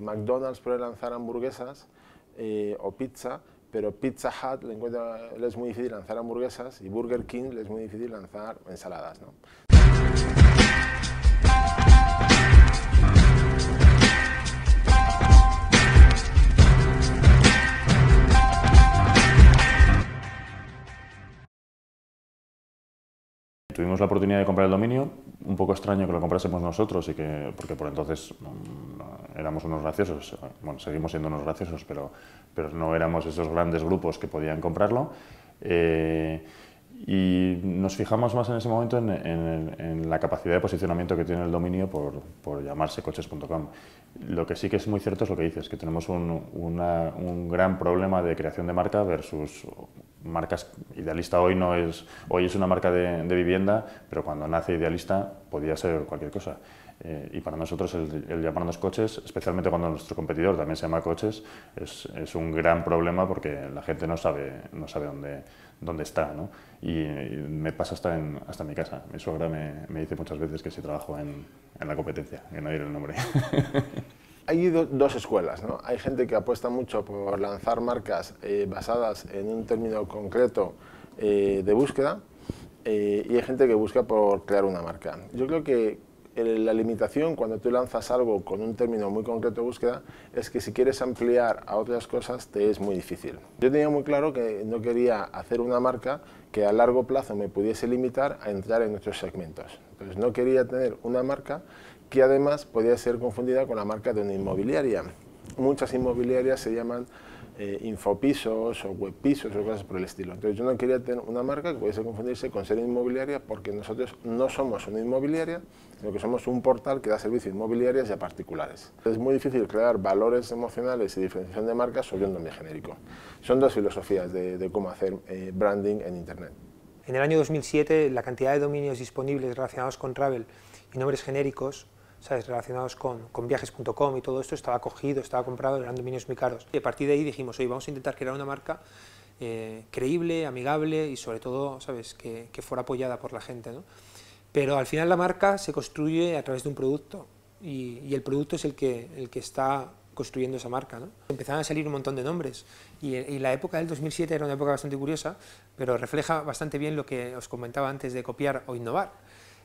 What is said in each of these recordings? McDonald's puede lanzar hamburguesas o pizza, pero Pizza Hut le es muy difícil lanzar hamburguesas y Burger King le es muy difícil lanzar ensaladas, ¿no? Tuvimos la oportunidad de comprar el dominio, un poco extraño que lo comprásemos nosotros, y que, porque por entonces éramos unos graciosos, bueno, seguimos siendo unos graciosos, pero no éramos esos grandes grupos que podían comprarlo. Y nos fijamos más en ese momento en la capacidad de posicionamiento que tiene el dominio por llamarse Coches.com. Lo que sí que es muy cierto es lo que dices, que tenemos un gran problema de creación de marca versus marcas. Idealista hoy es una marca de vivienda, pero cuando nace Idealista podía ser cualquier cosa. Y para nosotros el llamarnos Coches, especialmente cuando nuestro competidor también se llama Coches, es un gran problema porque la gente no sabe dónde está, ¿no? Y me pasa hasta mi casa. Mi suegra me dice muchas veces que si trabajo en la competencia, que no diré el nombre. Hay dos escuelas, ¿no? Hay gente que apuesta mucho por lanzar marcas basadas en un término concreto de búsqueda y hay gente que busca por crear una marca. Yo creo que la limitación cuando tú lanzas algo con un término muy concreto de búsqueda es que si quieres ampliar a otras cosas te es muy difícil. Yo tenía muy claro que no quería hacer una marca que a largo plazo me pudiese limitar a entrar en otros segmentos. Entonces no quería tener una marca que además podía ser confundida con la marca de una inmobiliaria. Muchas inmobiliarias se llaman infopisos o webpisos o cosas por el estilo. Entonces yo no quería tener una marca que pudiese confundirse con ser inmobiliaria, porque nosotros no somos una inmobiliaria, sino que somos un portal que da servicios inmobiliarios y a particulares. Es muy difícil crear valores emocionales y diferenciación de marcas sobre un nombre genérico. Son dos filosofías de cómo hacer branding en Internet. En el año 2007 la cantidad de dominios disponibles relacionados con travel y nombres genéricos, ¿sabes?, relacionados con viajes.com y todo esto, estaba cogido, estaba comprado, eran dominios muy caros. Y a partir de ahí dijimos, oye, vamos a intentar crear una marca creíble, amigable y sobre todo, ¿sabes?, que fuera apoyada por la gente, ¿no? Pero al final la marca se construye a través de un producto y el producto es el que está construyendo esa marca, ¿no? Empezaron a salir un montón de nombres y la época del 2007 era una época bastante curiosa, pero refleja bastante bien lo que os comentaba antes de copiar o innovar.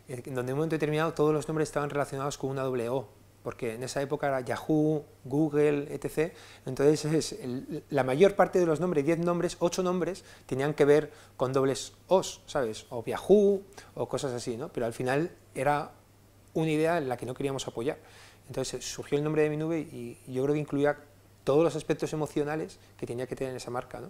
En un momento determinado todos los nombres estaban relacionados con una doble O, porque en esa época era Yahoo, Google, etc. Entonces la mayor parte de los nombres, 10 nombres, 8 nombres, tenían que ver con dobles Os, ¿sabes? O Yahoo, o cosas así, ¿no? Pero al final era una idea en la que no queríamos apoyar. Entonces surgió el nombre de Minube y yo creo que incluía todos los aspectos emocionales que tenía que tener esa marca, ¿no?